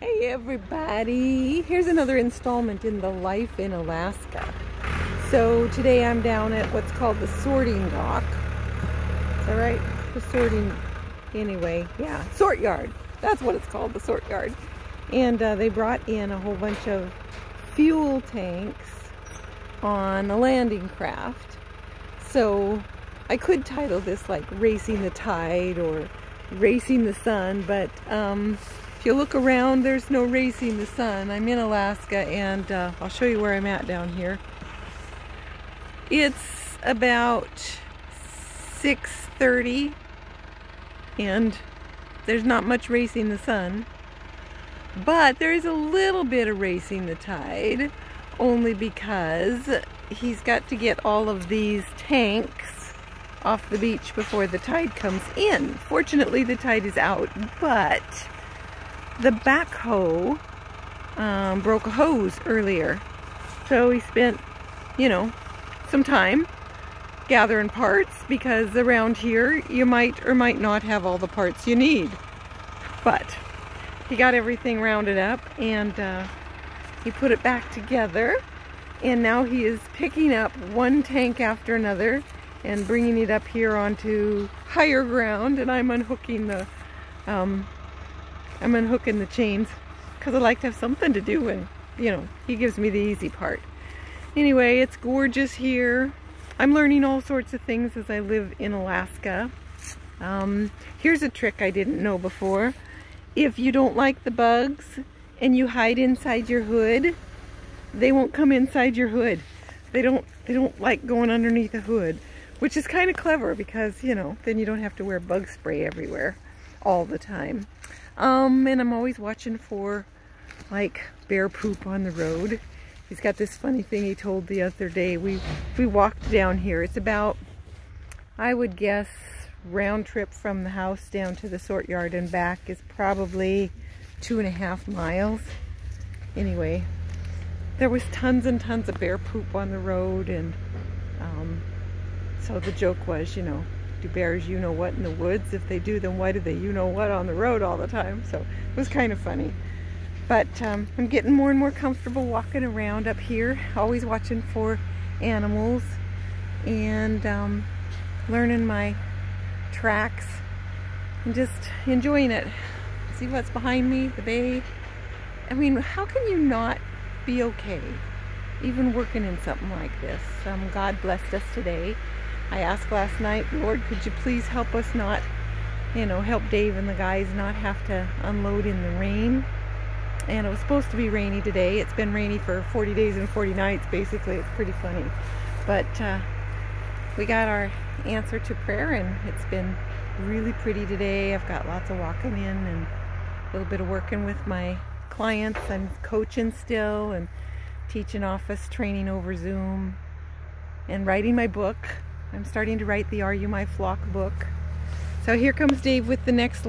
Hey everybody, here's another installment in the Life in Alaska. So today I'm down at what's called the sorting dock. Is that right? The sorting, anyway, yeah, sort yard. That's what it's called, the sort yard. And they brought in a whole bunch of fuel tanks on a landing craft. So I could title this like Racing the Tide or Racing the Sun, but if you look around, there's no racing the sun. I'm in Alaska, and I'll show you where I'm at down here. It's about 6:30, and there's not much racing the sun, but there is a little bit of racing the tide, only because he's got to get all of these tanks off the beach before the tide comes in. Fortunately, the tide is out, but the backhoe broke a hose earlier, so he spent, you know, some time gathering parts, because around here you might or might not have all the parts you need. But he got everything rounded up, and he put it back together, and now he is picking up one tank after another and bringing it up here onto higher ground. And I'm unhooking the chains, because I like to have something to do when, you know, he gives me the easy part. Anyway, it's gorgeous here. I'm learning all sorts of things as I live in Alaska. Here's a trick I didn't know before. If you don't like the bugs and you hide inside your hood, they won't come inside your hood. They don't like going underneath the hood, which is kind of clever, because, you know, then you don't have to wear bug spray everywhere all the time. And I'm always watching for, like, bear poop on the road. He's got this funny thing he told the other day. We walked down here. It's about, I would guess, round trip from the house down to the sort yard and back is probably 2.5 miles. Anyway, there was tons and tons of bear poop on the road, and so the joke was, you know, do bears you know what in the woods? If they do, then why do they you know what on the road all the time? So it was kind of funny. But I'm getting more and more comfortable walking around up here, always watching for animals, and learning my tracks and just enjoying it. See what's behind me, the bay. I mean, how can you not be okay even working in something like this? God blessed us today. I asked last night, Lord, could you please help us not, you know, help Dave and the guys not have to unload in the rain. And it was supposed to be rainy today. It's been rainy for 40 days and 40 nights, basically. It's pretty funny. But we got our answer to prayer, and it's been really pretty today. I've got lots of walking in and a little bit of working with my clients. I'm coaching still and teaching office training over Zoom and writing my book. I'm starting to write the Are You My Flock book. So here comes Dave with the next